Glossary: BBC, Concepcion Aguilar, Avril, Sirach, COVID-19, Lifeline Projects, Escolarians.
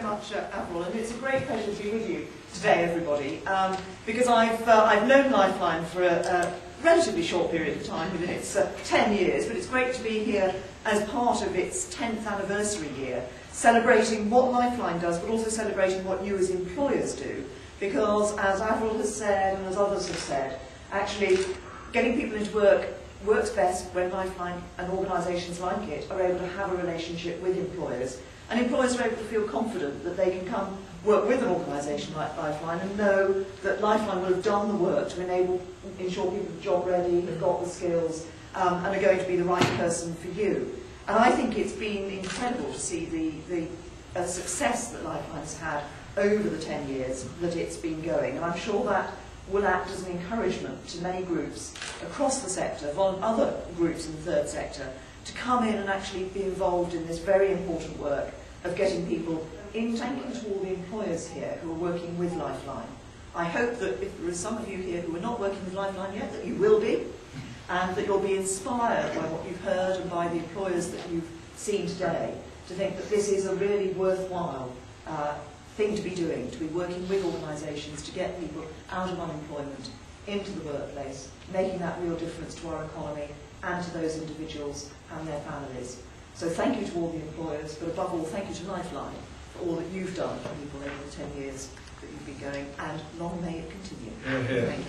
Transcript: Thank you very much, Avril, and it's a great pleasure to be with you today, everybody, because I've known Lifeline for a relatively short period of time, within its 10 years, but it's great to be here as part of its 10th anniversary year, celebrating what Lifeline does, but also celebrating what you as employers do, because as Avril has said, and as others have said, actually getting people into work works best when Lifeline and organisations like it are able to have a relationship with employers. And employers are able to feel confident that they can come work with an organisation like Lifeline and know that Lifeline will have done the work to ensure people are job ready, have got the skills, and are going to be the right person for you. And I think it's been incredible to see the success that Lifeline's had over the 10 years that it's been going. And I'm sure that will act as an encouragement to many groups across the sector, other groups in the third sector, to come in and actually be involved in this very important work of getting people in. Thank you to all the employers here who are working with Lifeline. I hope that if there are some of you here who are not working with Lifeline yet, that you will be, and that you'll be inspired by what you've heard and by the employers that you've seen today, to think that this is a really worthwhile thing to be doing, to be working with organisations to get people out of unemployment into the workplace, making that real difference to our economy and to those individuals and their families. So thank you to all the employers, but above all, thank you to Lifeline for all that you've done for people over the 10 years that you've been going, and long may it continue. Thank you.